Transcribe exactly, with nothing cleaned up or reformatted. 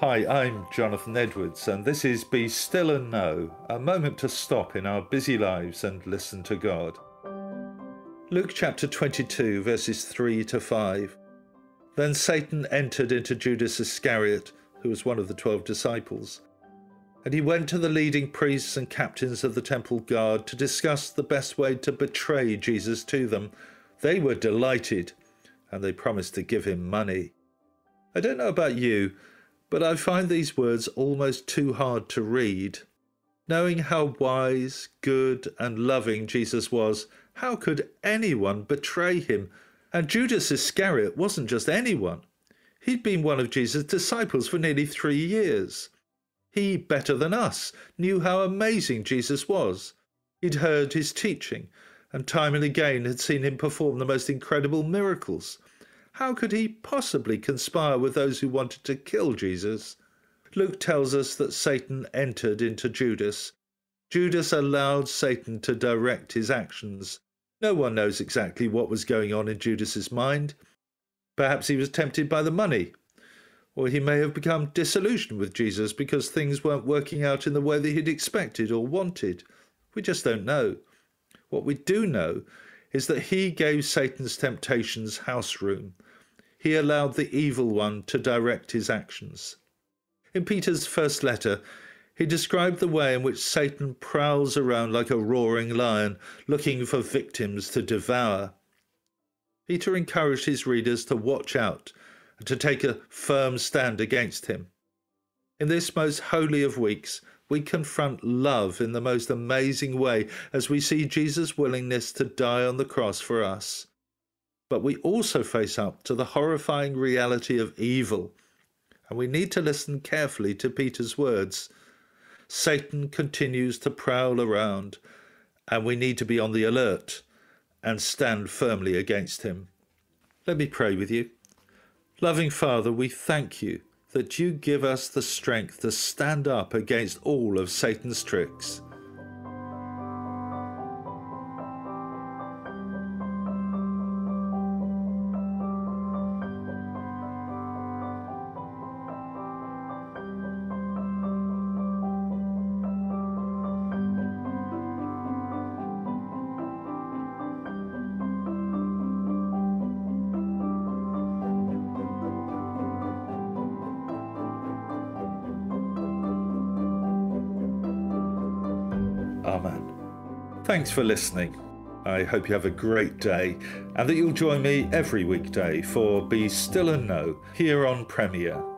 Hi, I'm Jonathan Edwards, and this is Be Still and Know, a moment to stop in our busy lives and listen to God. Luke chapter twenty-two, verses three to five. Then Satan entered into Judas Iscariot, who was one of the twelve disciples. And he went to the leading priests and captains of the temple guard to discuss the best way to betray Jesus to them. They were delighted, and they promised to give him money. I don't know about you, but I find these words almost too hard to read. Knowing how wise, good, and loving Jesus was, how could anyone betray him? And Judas Iscariot wasn't just anyone. He'd been one of Jesus' disciples for nearly three years. He, better than us, knew how amazing Jesus was. He'd heard his teaching, and time and again had seen him perform the most incredible miracles. How could he possibly conspire with those who wanted to kill Jesus? Luke tells us that Satan entered into Judas. Judas allowed Satan to direct his actions. No one knows exactly what was going on in Judas's mind. Perhaps he was tempted by the money, or he may have become disillusioned with Jesus because things weren't working out in the way that he'd expected or wanted. We just don't know. What we do know is that he gave Satan's temptations house room. He allowed the evil one to direct his actions. In Peter's first letter, he described the way in which Satan prowls around like a roaring lion, looking for victims to devour. Peter encouraged his readers to watch out and to take a firm stand against him. In this most holy of weeks, we confront love in the most amazing way as we see Jesus' willingness to die on the cross for us. But we also face up to the horrifying reality of evil, and we need to listen carefully to Peter's words. Satan continues to prowl around, and we need to be on the alert and stand firmly against him. Let me pray with you. Loving Father, we thank you that you give us the strength to stand up against all of Satan's tricks. Amen. Thanks for listening. I hope you have a great day and that you'll join me every weekday for Be Still and Know here on Premier.